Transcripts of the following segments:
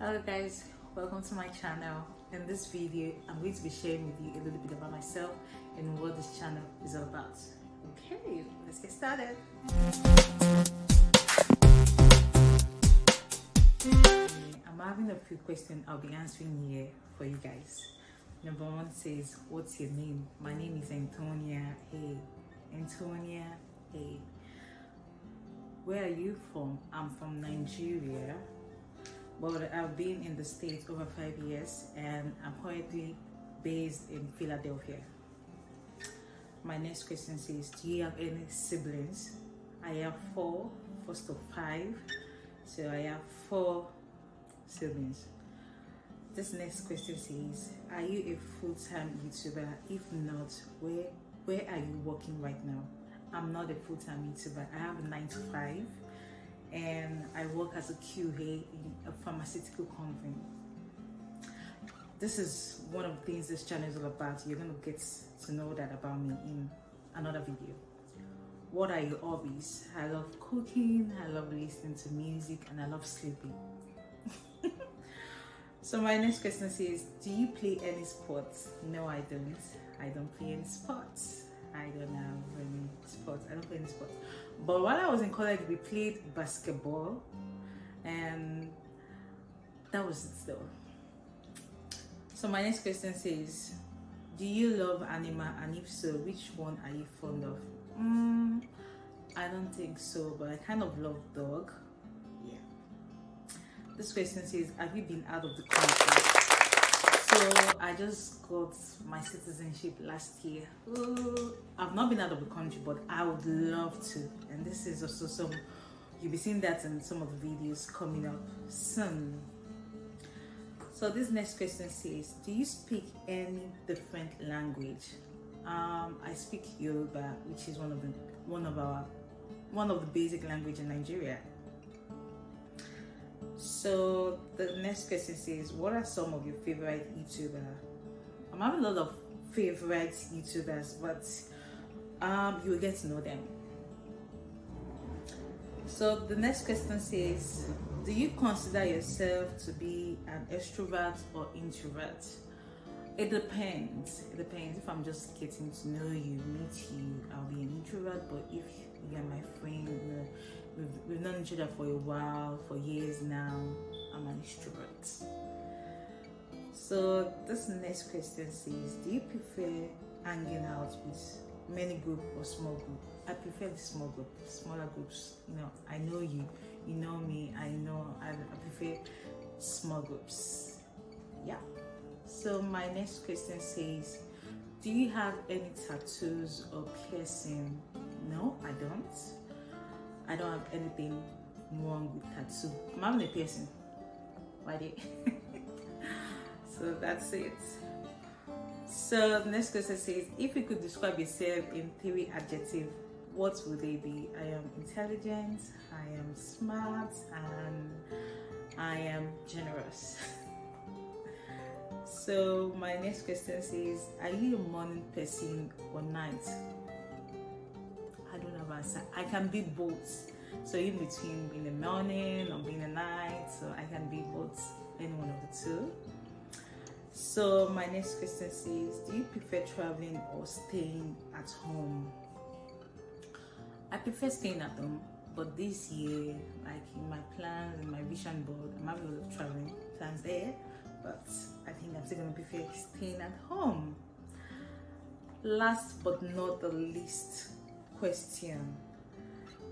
Hello guys, welcome to my channel. In this video I'm going to be sharing with you a little bit about myself and what this channel is all about. Okay, let's get started. I'm having a few questions I'll be answering here for you guys. Number one says, what's your name? My name is Anthonia A. Anthonia A. Where are you from? I'm from Nigeria, but I've been in the States over 5 years and I'm currently based in Philadelphia. My next question says, do you have any siblings? I have four, first of five, so I have four siblings. This next question says, are you a full-time YouTuber? If not, where are you working right now? I'm not a full-time YouTuber. I have a 9-to-5. And I work as a QA in a pharmaceutical company. This is one of the things this channel is all about. You're gonna get to know that about me in another video. What are your hobbies? I love cooking, I love listening to music, and I love sleeping. So my next question says, do you play any sports? No, I don't. I don't play any sports. I don't have any sports. I don't play any sports. But while I was in college, we played basketball, and that was it though. So my next question says, do you love animal, and if so, which one are you fond of? I don't think so, but I kind of love dog. Yeah. This question says, have you been out of the country? So I just got my citizenship last year. I've not been out of the country, but I would love to. And this is also some, you'll be seeing that in some of the videos coming up soon. So this next question says, do you speak any different language? I speak Yoruba, which is one of the basic language in Nigeria. So the next question says, what are some of your favorite YouTubers? I'm having a lot of favorite YouTubers, but you will get to know them. So the next question says, do you consider yourself to be an extrovert or introvert? It depends. It depends. If I'm just getting to know you, meet you, I'll be an introvert. But if you're my friend, we've known each other for a while, for years now, I'm an extrovert. So this next question says, do you prefer hanging out with many groups or small groups? I prefer the small group, smaller groups. You know, I know you, you know me, I know. I prefer small groups. Yeah. So my next question says, do you have any tattoos or piercing? No, I don't. I don't have anything wrong with tattoo. I'm having a piercing. Why did? So that's it. So the next question says, if you could describe yourself in 3 adjectives, what would they be? I am intelligent, I am smart, and I am generous. So my next question says, are you a morning person or night? I don't have an answer. I can be both. So in between being a morning or being a night, so I can be both, any one of the two. So my next question says, do you prefer traveling or staying at home? I prefer staying at home, but this year, like in my plans and my vision board, I'm having a lot of traveling plans there, but I think I'm still gonna prefer staying at home. Last but not the least question,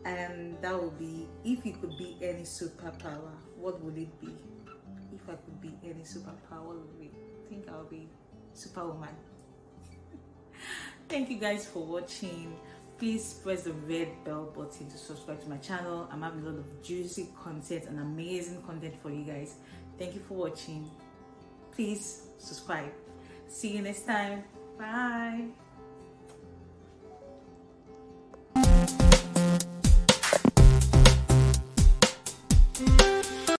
and that would be, if you could be any superpower, what would it be? If I could be any superpower, what would it be? I think I'll be Superwoman. Thank you guys for watching. Please press the red bell button to subscribe to my channel. I'm having a lot of juicy content and amazing content for you guys. Thank you for watching. Please subscribe. See you next time. Bye.